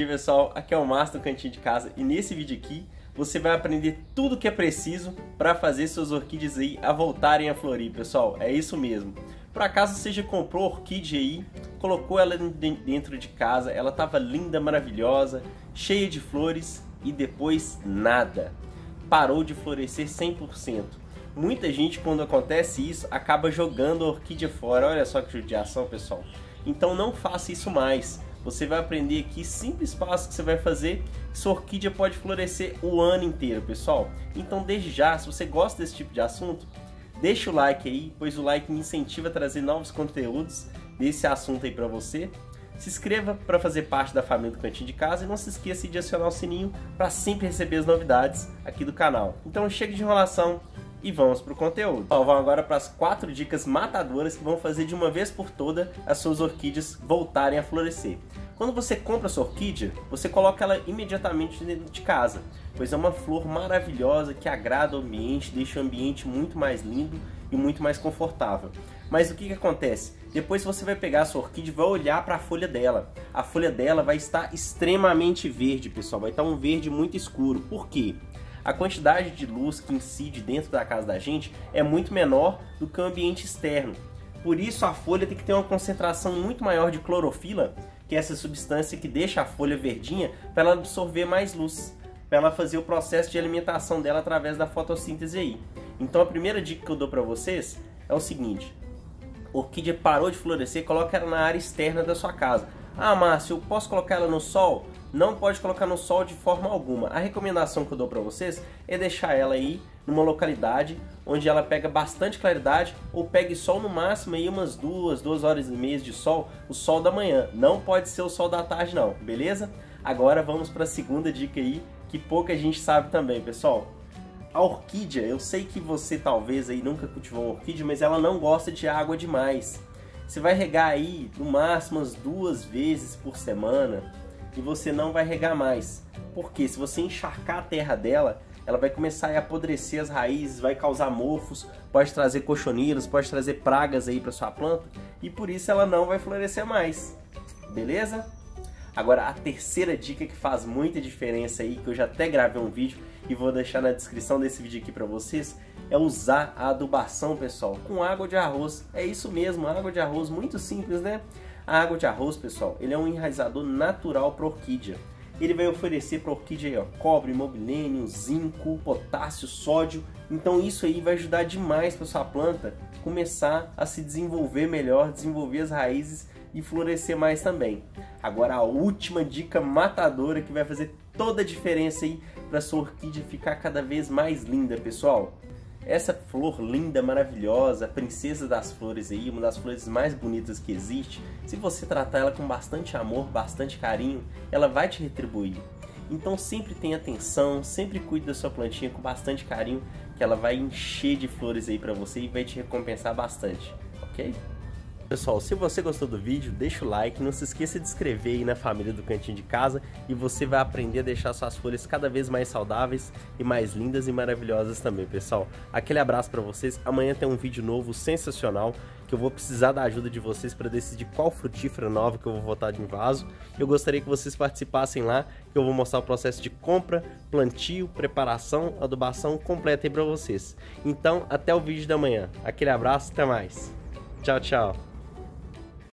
E aí pessoal, aqui é o Márcio do Cantinho de Casa e nesse vídeo aqui você vai aprender tudo que é preciso para fazer suas orquídeas aí a voltarem a florir, pessoal, é isso mesmo. Por acaso você já comprou orquídea aí, colocou ela dentro de casa, ela tava linda, maravilhosa, cheia de flores e depois nada, parou de florescer 100%. Muita gente, quando acontece isso, acaba jogando a orquídea fora, olha só que judiação, pessoal. Então não faça isso mais. Você vai aprender aqui simples passos que você vai fazer. Sua orquídea pode florescer o ano inteiro, pessoal. Então desde já, se você gosta desse tipo de assunto, deixa o like aí, pois o like me incentiva a trazer novos conteúdos desse assunto aí para você. Se inscreva para fazer parte da família do Cantinho de Casa e não se esqueça de acionar o sininho para sempre receber as novidades aqui do canal. Então chega de enrolação e vamos para o conteúdo. Então, vamos agora para as 4 dicas matadoras que vão fazer de uma vez por toda as suas orquídeas voltarem a florescer. Quando você compra a sua orquídea, você coloca ela imediatamente dentro de casa, pois é uma flor maravilhosa que agrada o ambiente, deixa o ambiente muito mais lindo e muito mais confortável. Mas o que acontece? Depois você vai pegar a sua orquídea e vai olhar para a folha dela. A folha dela vai estar extremamente verde, pessoal, vai estar um verde muito escuro. Por quê? A quantidade de luz que incide dentro da casa da gente é muito menor do que o ambiente externo. Por isso a folha tem que ter uma concentração muito maior de clorofila, que é essa substância que deixa a folha verdinha, para ela absorver mais luz, para ela fazer o processo de alimentação dela através da fotossíntese aí. Então a primeira dica que eu dou para vocês é o seguinte: a orquídea parou de florescer, coloca ela na área externa da sua casa. Ah, Márcio, eu posso colocar ela no sol? Não pode colocar no sol de forma alguma. A recomendação que eu dou para vocês é deixar ela aí numa localidade onde ela pega bastante claridade ou pegue sol no máximo aí umas 2 horas e meia de sol, o sol da manhã. Não pode ser o sol da tarde não, beleza? Agora vamos para a segunda dica aí, que pouca gente sabe também, pessoal. A orquídea, eu sei que você talvez aí nunca cultivou uma orquídea, mas ela não gosta de água demais. Você vai regar aí no máximo umas 2 vezes por semana e você não vai regar mais. Porque se você encharcar a terra dela, ela vai começar a apodrecer as raízes, vai causar mofos, pode trazer cochonilhas, pode trazer pragas aí para sua planta e por isso ela não vai florescer mais. Beleza? Agora a terceira dica que faz muita diferença aí, que eu já até gravei um vídeo e vou deixar na descrição desse vídeo aqui para vocês, é usar a adubação, pessoal, com água de arroz. É isso mesmo, água de arroz, muito simples, né? A água de arroz, pessoal, ele é um enraizador natural para orquídea. Ele vai oferecer para orquídea aí, ó, cobre, molibdênio, zinco, potássio, sódio. Então isso aí vai ajudar demais para sua planta começar a se desenvolver melhor, desenvolver as raízes e florescer mais também. Agora a última dica matadora que vai fazer toda a diferença aí para sua orquídea ficar cada vez mais linda, pessoal. Essa flor linda, maravilhosa, a princesa das flores aí, uma das flores mais bonitas que existe, se você tratar ela com bastante amor, bastante carinho, ela vai te retribuir. Então sempre tenha atenção, sempre cuide da sua plantinha com bastante carinho, que ela vai encher de flores aí pra você e vai te recompensar bastante, ok? Pessoal, se você gostou do vídeo, deixa o like, não se esqueça de inscrever aí na família do Cantinho de Casa e você vai aprender a deixar suas folhas cada vez mais saudáveis e mais lindas e maravilhosas também, pessoal. Aquele abraço para vocês, amanhã tem um vídeo novo sensacional que eu vou precisar da ajuda de vocês para decidir qual frutífera nova que eu vou botar de vaso. Eu gostaria que vocês participassem lá, que eu vou mostrar o processo de compra, plantio, preparação, adubação completa aí para vocês. Então, até o vídeo da manhã. Aquele abraço, até mais. Tchau, tchau.